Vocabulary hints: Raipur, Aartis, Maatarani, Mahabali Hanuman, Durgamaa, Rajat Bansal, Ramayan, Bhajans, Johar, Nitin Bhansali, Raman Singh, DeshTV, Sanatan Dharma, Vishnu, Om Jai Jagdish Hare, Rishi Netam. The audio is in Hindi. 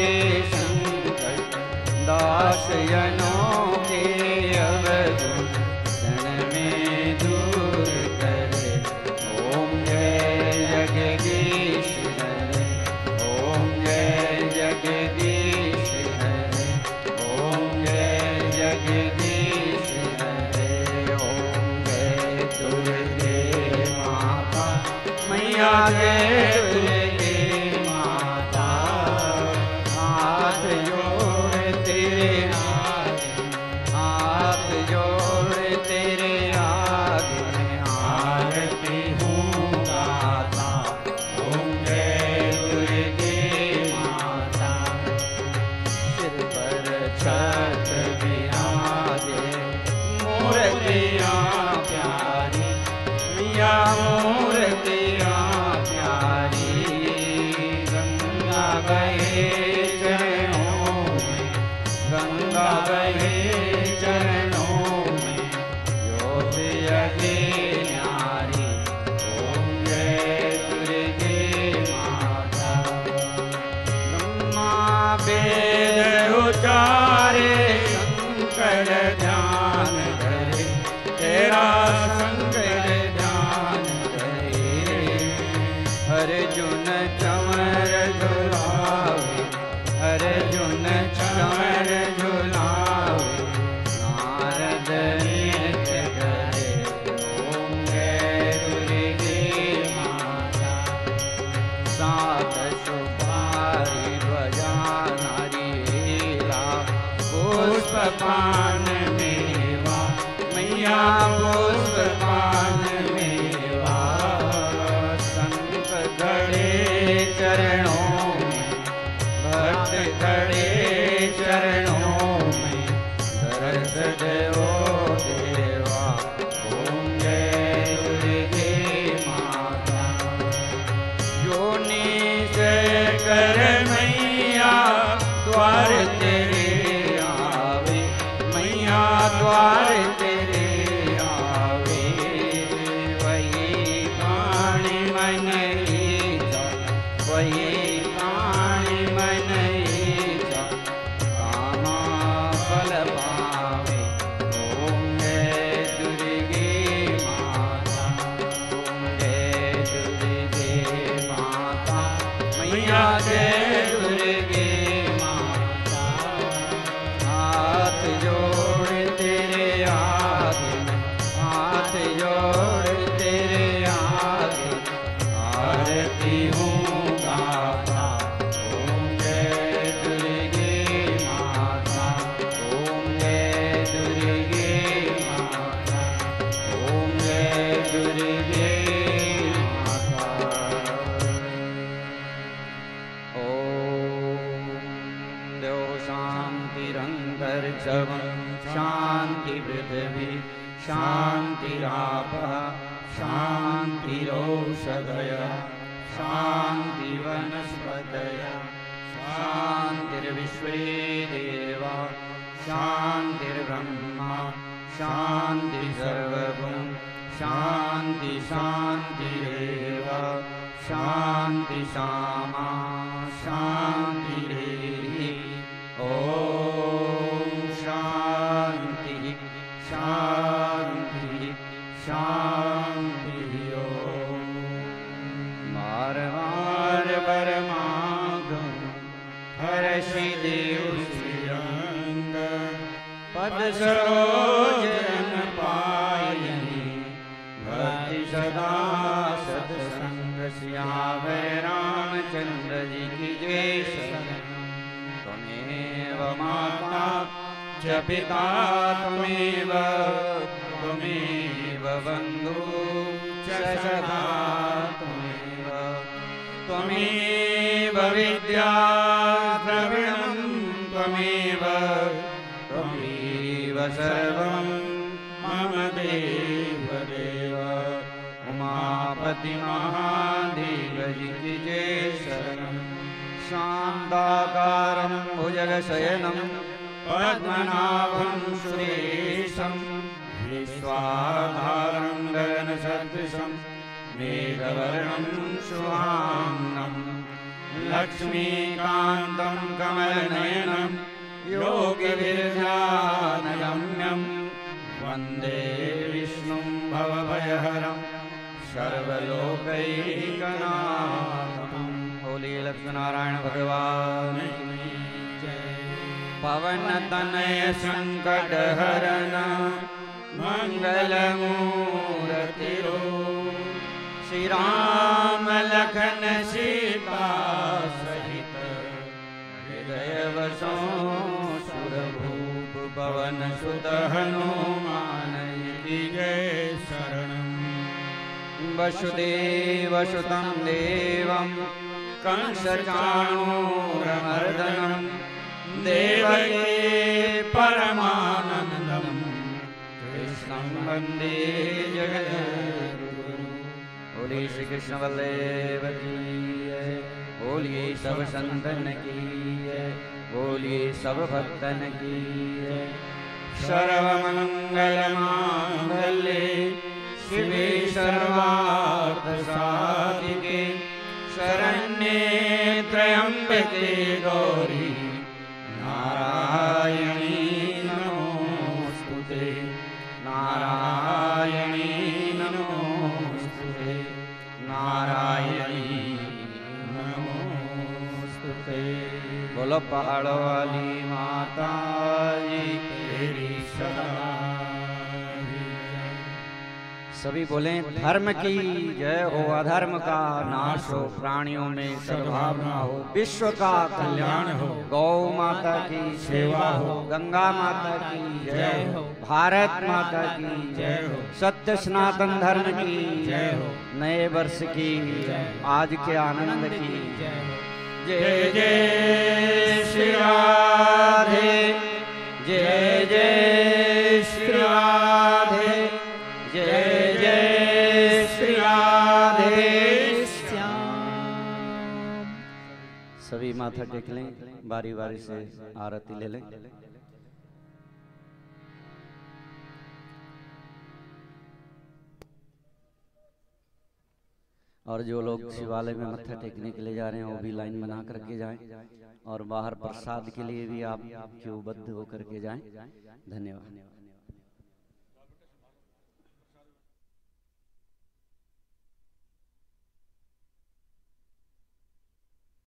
के संकट दासयनों के अवगुण क्षण में दूर करे। ओम जय जगदीश हरे, ओम जय जगदीश हरे, ओम जय जगदीश हरे। ओम जय दुर्गे माता मैया जय लक्ष्मीकांतं कमलनयनं योगिविध्यानगम्यं वंदे विष्णुं भवभयहरं सर्वलोकैकनाथं। बोलिए लक्ष्मीनारायण भगवान की जय। पवन तनय संकट हरण मंगल मूर्ति श्री राम लखन सीता सहित हृदय वसो सुरभूप पवन सुत हनुमान जय शरण। वसुदेवसुतं देवं कंसचाणूरमर्दनं देवकी परमानन्दं कृष्णं वन्दे जगद्गुरुं। बोलिए श्री कृष्ण बलदेव की जय। बोलिए सब संतन की जय। बोलिए सब भक्तन की जय। सर्वमंगल मांगल्ये शिवे सर्वार्थ साधिके शरण्ये त्र्यंबके गौरी नारायणी नमोस्तुते। नारायणी नारायणी नमोस्तुते। बोलो पहाड़ों वाली माता जी तेरी शरण। सभी बोले धर्म की जय हो, अधर्म का नाश हो, प्राणियों में सद्भावना हो, विश्व का कल्याण हो, गौ माता की सेवा हो, गंगा माता की जय हो, भारत माता की जय हो, सत्य सनातन धर्म की जय हो, नए वर्ष की आज के आनंद की जय। जय श्री राधे, जय जय श्री राधे, जय सभी माथा टेक लें, बारी बारी से आरती ले लें। और जो लोग शिवालय में मत्था टेकने के लिए जा रहे हैं वो भी लाइन बना करके जाएं और बाहर प्रसाद के लिए भी आप क्यूबद्ध होकर के जाएं। धन्यवाद।